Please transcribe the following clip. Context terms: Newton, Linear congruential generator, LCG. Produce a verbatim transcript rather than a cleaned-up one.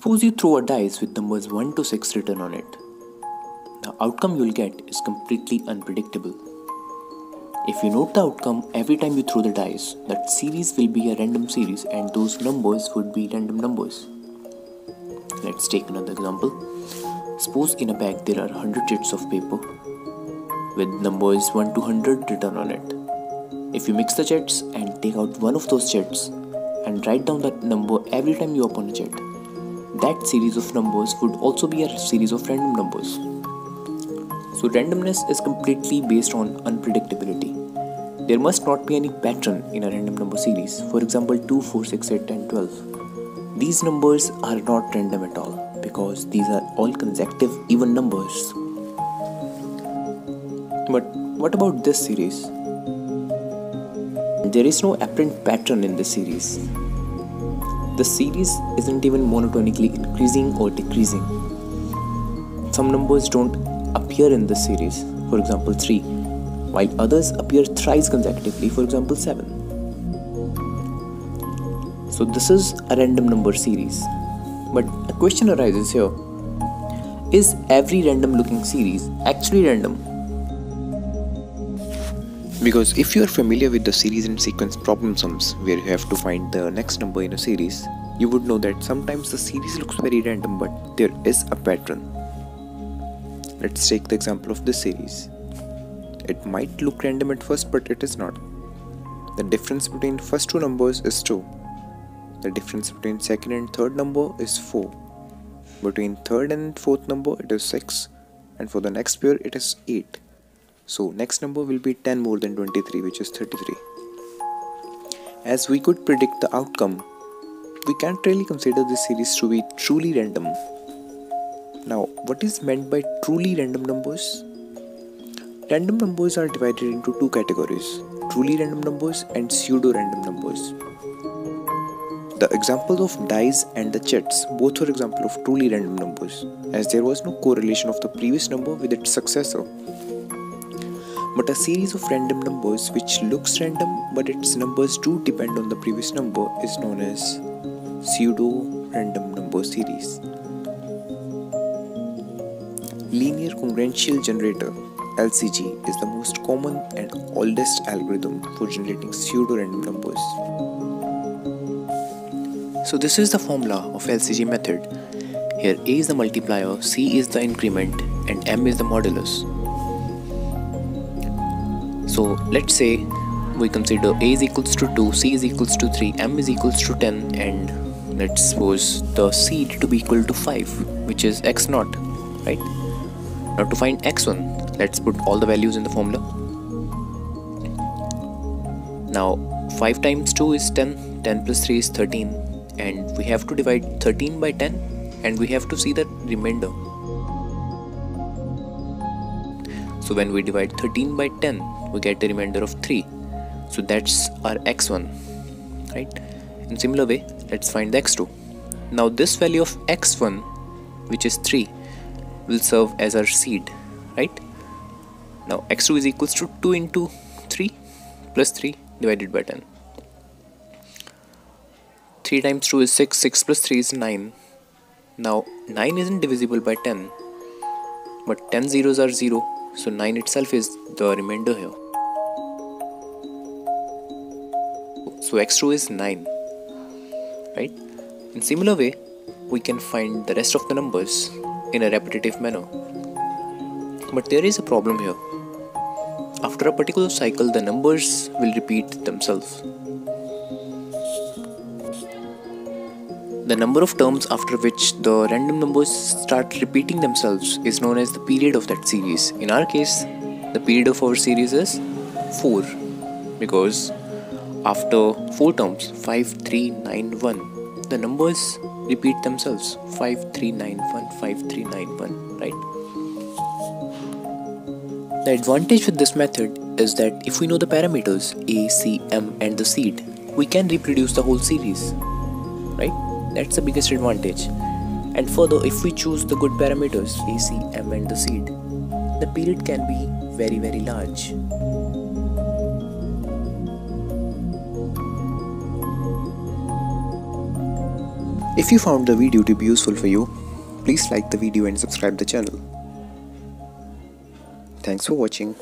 Suppose you throw a dice with numbers one to six written on it. The outcome you'll get is completely unpredictable. If you note the outcome every time you throw the dice, that series will be a random series and those numbers would be random numbers. Let's take another example. Suppose in a bag there are one hundred sheets of paper with numbers one to one hundred written on it. If you mix the sheets and take out one of those sheets and write down that number every time you open a sheet, that series of numbers would also be a series of random numbers. So randomness is completely based on unpredictability. There must not be any pattern in a random number series. For example, two, four, six, eight, ten, twelve. These numbers are not random at all because these are all consecutive even numbers. But what about this series? There is no apparent pattern in this series. The series isn't even monotonically increasing or decreasing. Some numbers don't appear in this series, for example three, while others appear thrice consecutively, for example seven. So this is a random number series. But a question arises here. Is every random looking series actually random? Because if you are familiar with the series and sequence problem sums where you have to find the next number in a series, you would know that sometimes the series looks very random but there is a pattern. Let's take the example of this series. It might look random at first, but it is not. The difference between first two numbers is two. The difference between second and third number is four. Between third and fourth number it is six, and for the next pair it is eight. So next number will be ten more than twenty-three, which is thirty-three. As we could predict the outcome, we can't really consider this series to be truly random. Now, what is meant by truly random numbers? Random numbers are divided into two categories, truly random numbers and pseudo-random numbers. The examples of dice and the chits both were examples of truly random numbers, as there was no correlation of the previous number with its successor. But a series of random numbers which looks random but its numbers do depend on the previous number is known as pseudo-random number series. Linear congruential generator L C G is the most common and oldest algorithm for generating pseudo-random numbers. So this is the formula of L C G method. Here A is the multiplier, C is the increment and M is the modulus. So let's say we consider A is equals to two, C is equals to three, M is equals to ten, and let's suppose the C to be equal to five, which is x naught, right? Now to find x one, let's put all the values in the formula. Now five times two is ten, ten plus three is thirteen, and we have to divide thirteen by ten and we have to see the remainder. So when we divide thirteen by ten, we get the remainder of three. So that's our x one, right? In similar way, let's find the x two. Now this value of x one, which is three, will serve as our seed, right? Now x two is equals to two into three plus three divided by ten. three times two is six, six plus three is nine. Now nine isn't divisible by ten, but ten zeros are zero, so nine itself is the remainder here. So x two is nine, right? In similar way, we can find the rest of the numbers in a repetitive manner. But there is a problem here. After a particular cycle, the numbers will repeat themselves. The number of terms after which the random numbers start repeating themselves is known as the period of that series. In our case, the period of our series is four, because after four terms, five, three, nine, one, the numbers repeat themselves, five, three, nine, one, five, three, nine, one, right? The advantage with this method is that if we know the parameters A, C, M and the seed, we can reproduce the whole series, right? That's the biggest advantage. And further, if we choose the good parameters A, C, M and the seed, the period can be very very large. If you found the video to be useful for you, please like the video and subscribe the channel. Thanks for watching.